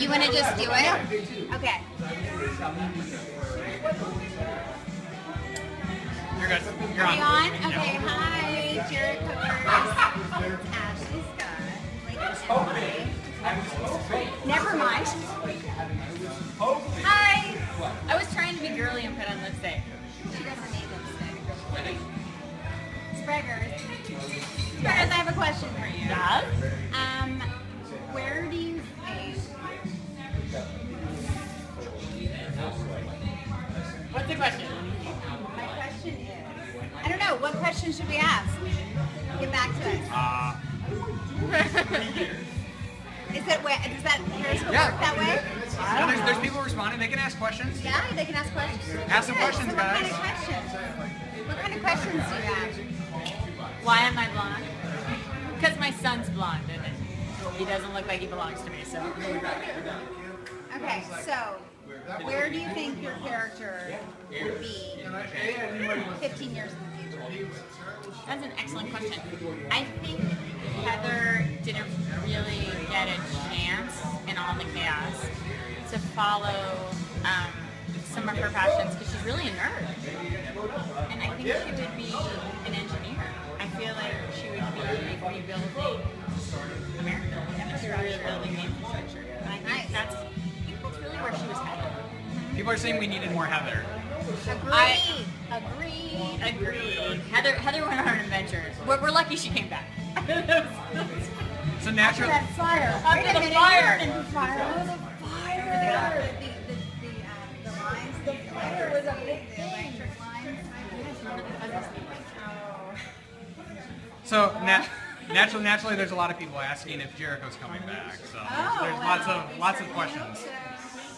You want to just do it? Okay. You're good. You're on. Are you on? Okay. Yeah. Hi, Jared Cookers. Ashley Scott. Like, never mind. Hi. I was trying to be girly and put on lipstick. She doesn't need lipstick. Spraggers. Spraggers, I have a question for you. Yes? Where do you stay? What's the question? My question is, I don't know, what question should we ask? Get back to us. Is it, does that Periscope work that way? No, there's people responding. They can ask questions. Yeah, they can ask questions. Ask some questions, guys. What kind of questions? What kind of questions do you have? Why am I blonde? Because my son's blonde, and he doesn't look like he belongs to me, so. Okay, so where do you think your character would be 15 years in the future? That's an excellent question. I think Heather didn't really get a chance in all the chaos to follow some of her passions because she's really a nerd. And I think she would be an engineer. I feel like she would be rebuilding America, rebuilding the infrastructure. And I think that's really where she was headed. People are saying we needed more Heather. Agreed. Heather went on an adventure. We're lucky she came back. So naturally, after that fire. After the fire. The lines. The fire was a big thing. Electric lines. So naturally, there's a lot of people asking if Jericho's coming back. So there's lots of questions.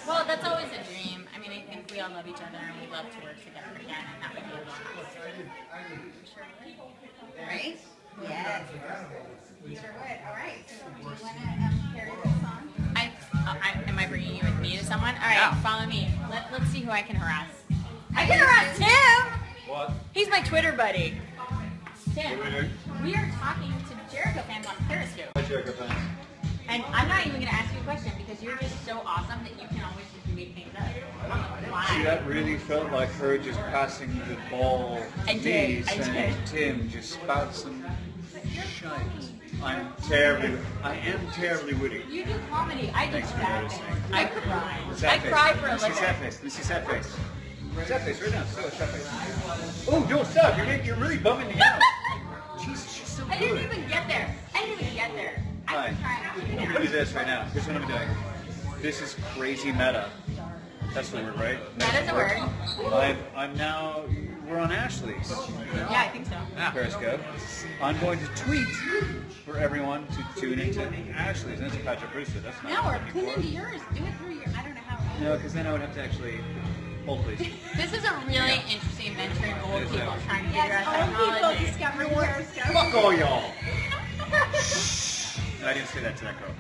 Well, that's always a dream. I mean, I think we all love each other and we love to work together again, and that would be a lot. Right? Yes. Sure would. All right. Do you want to carry this on? Am I bringing you with me to someone? All right, follow me. Let's see who I can harass. I can harass Tim! What? He's my Twitter buddy. Tim, we are talking to Jericho fans on Periscope. Hi, Jericho fans. And I'm not even going to ask you a question because you're just so awesome that you can always just make things up. See, that really felt like her just passing the ball to me saying, Tim, just spout some shite. I am terribly witty. You do comedy. I do sad. I cry. I cry for a living. Let's see sad face. Sad face right now. So sad face. Oh, don't stop. You're really bumming me out. Jesus, she's so good. I didn't even get there. Look at this right now. Here's what I'm doing. This is crazy meta. That's the word, right? Meta's a word. I'm now, we're on Ashley's. Yeah, I think so. Periscope. I'm going to tweet for everyone to tune into Ashley's. That's Patrick Rooster. That's not. No, or tune into yours. Do it through your, I don't know how. No, because then I would have to actually hold these. This is a really interesting mentoring old people trying to figure out technology. Old people discover Periscope. Fuck all y'all. No, I didn't say that to that girl.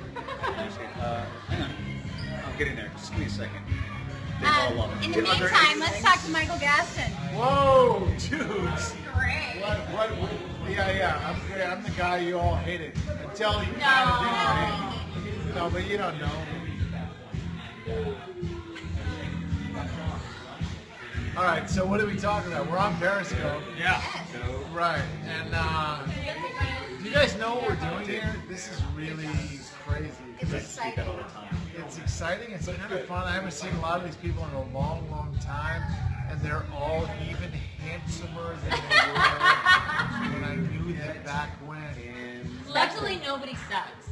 Hang on. I'm getting there. Just give me a second. They all love it. In the meantime, let's talk to Michael Gaston. Whoa, dudes. Great. What? Yeah. I'm the guy you all hated. Until you kind of didn't hate me. No, but you don't know. All right, so what are we talking about? We're on Periscope. Yeah. Right. And, do you guys know what we're doing here? This is really crazy. It's exciting. It's exciting. It's kind of fun. I haven't seen a lot of these people in a long, long time, and they're all even handsomer than they were when I knew them back when. Luckily, nobody sucks.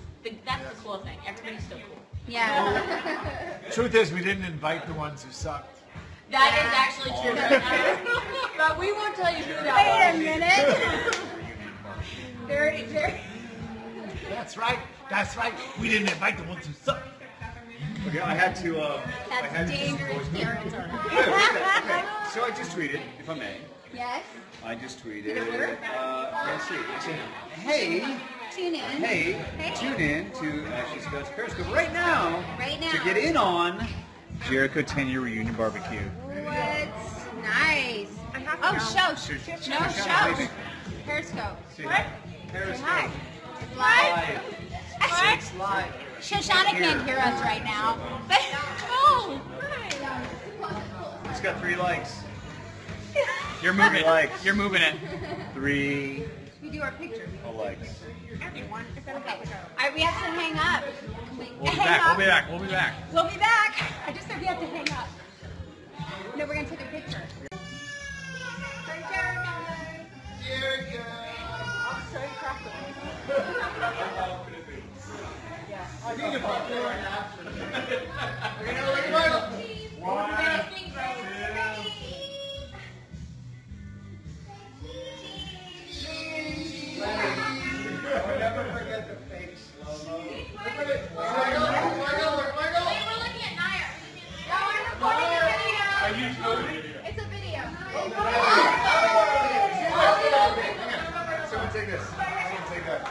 That's the cool thing. Everybody's so cool. Yeah. Well, truth is, we didn't invite the ones who sucked. That is actually true. But we won't tell you who that was. Wait a minute. Very. That's right. We didn't invite the ones who suck. Okay, I had to. That's dangerous. Okay. So I just tweeted, if I may. Yes. I just tweeted. I said, hey. Tune in. Hey. Tune in to Ashley Scott's Periscope right now. Right now. To get in on Jericho 10-year reunion barbecue. What's nice? Show. Periscope. Periscope. Live. It's live. Shoshana can't hear us right now. But, oh! It's got 3 likes. You're moving. Likes. You're moving it. 3. We do our picture. No likes. Everyone. Okay. We have to hang up. We'll be back. I just said we have to hang up. No, we're going to take a picture. Jericho. I'm so crackling. I need a pop door right now. We're going to look at it. 1, 2, 3. I'll never forget the fake slow-mo. Look at it. Michael. We're looking at Nair. No, we're recording a video. Are you recording? It's a video. Oh, someone take this. Someone take that.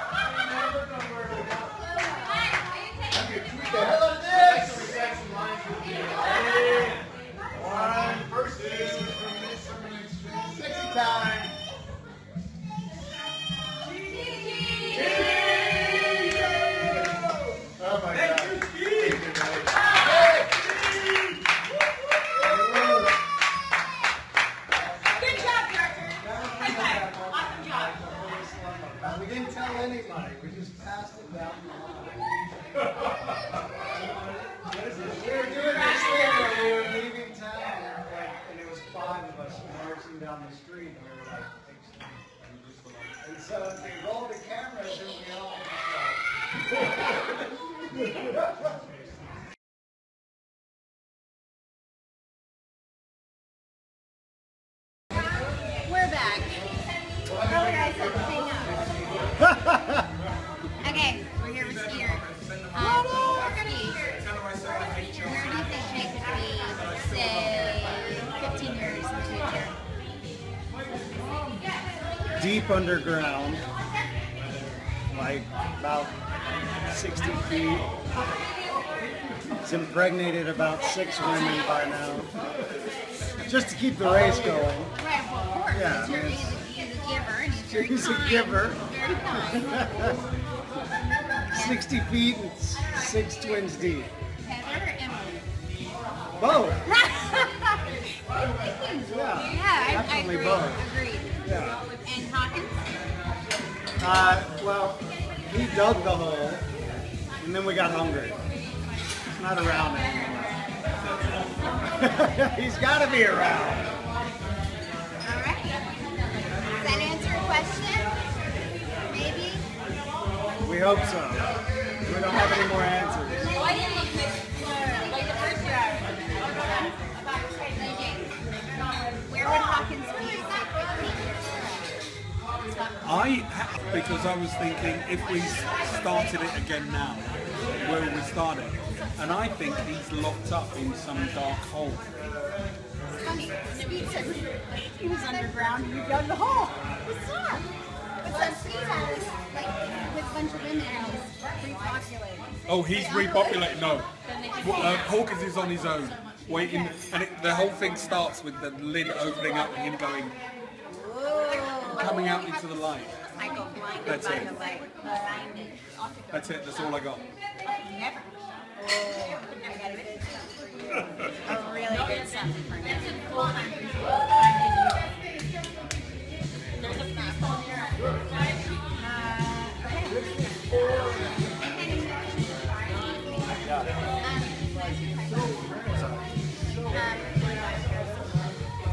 Underground, like about 60 feet. It's impregnated about 6 women by now, just to keep the race going. Yeah, she's a giver. 60 feet and 6 twins deep. Heather and both. Yeah, definitely both. Agreed. Yeah. And Hawkins? Well, he dug the hole, and then we got hungry. He's not around anymore. He's got to be around. All right. Does that answer your question? Maybe? We hope so. We don't have any more answers. Well, I didn't look good. Like the first year I was about Jake. Where would Hawkins be? Because I was thinking, if we started it again now, where would we start it? And I think he's locked up in some dark hole. Honey, he was underground and he dug the hole. What's up? But Speed was like with a bunch of women and he's repopulating. Oh, he's repopulating? No. Hawkins is on his own, waiting, and the whole thing starts with the lid opening up and him going... coming out into the light. That's it. That's it. That's all I got. Never. Oh, really good something for me. There's a platform here.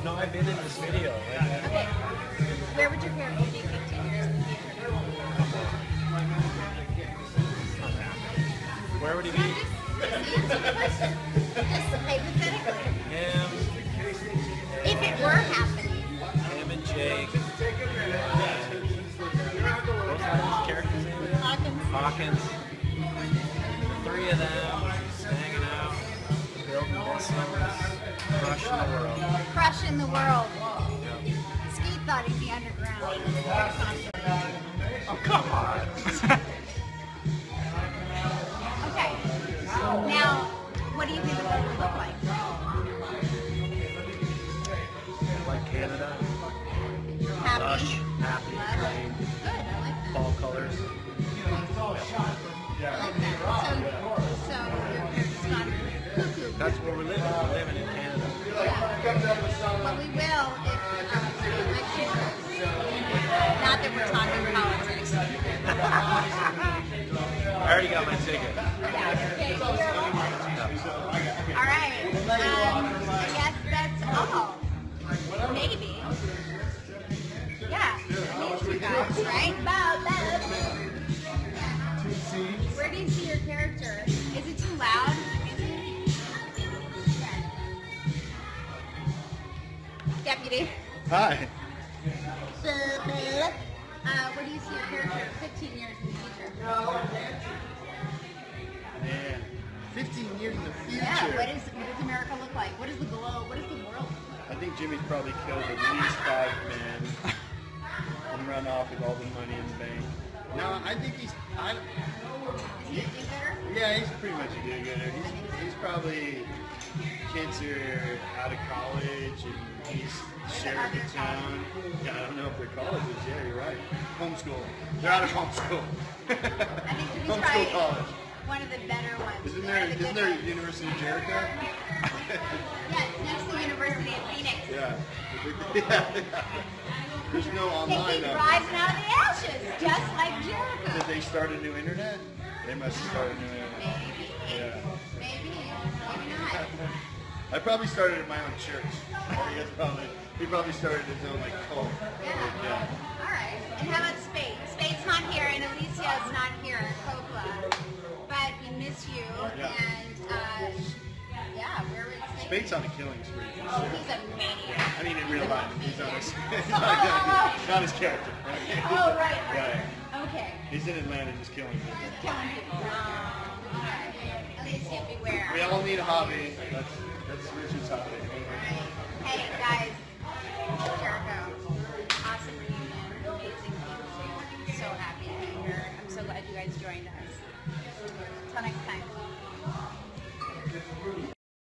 No, I've been in this video. Okay. Where would your parents be 15 years in the future? Where would he be? Just hypothetically. Him. If it were happening. Him and Jake. What's character's name? Hawkins. The 3 of them. Just hanging out. Building businesses. Crushing the world. Crushing the world. I thought he'd be underground. Oh, come on! Okay. Now, what do you think the world would look like? Like Canada. Happy. Lush. Happy. Good, I like that. Fall colors. I like that. So, That's where we're living. We're living in Canada. Yeah. But we will if the election. Not that we're talking politics. I already got my ticket. Yeah, okay. All right. I guess that's all. Maybe. Yeah. Meet you guys, right? About love. Where do you see your character? Is it too loud? Deputy. Hi. Where do you see your character in 15 years in the future? Man, 15 years in the future. Yeah, what does America look like? What does the globe, what does the world look like? I think Jimmy's probably killed at least 5 men and run off with all the money in the bank. No, I think he's... Is he a do-gooder? Yeah, he's pretty much a do-gooder. He's probably... Kids are out of college, and he's sheriff of town. Yeah, I don't know if they're colleges. Yeah, you're right. Homeschool. They're out of homeschool. I think he's homeschool college. One of the better ones. Isn't there a University of Jericho? Yeah, it's next to the University of Phoenix. Yeah. There's no online. He's rising out of the ashes, just like Jericho. Did they start a new internet? They must have started a new internet. Maybe. Yeah. Maybe not. I probably started at my own church. He probably started his own like cult. Yeah. All right. And how about Spade? Spade's not here, and Alicia's not here. Copla. But we miss you. Yeah. And yeah, where was Spade's on a killing spree. Oh, sure. He's a maniac. I mean, in real life, he's on his not his character. Right? Oh right. Yeah. Okay. He's in Atlanta, just killing people. Just killing people. All right. Alicia, beware. We all need a hobby. That's Richard's hobby. All right.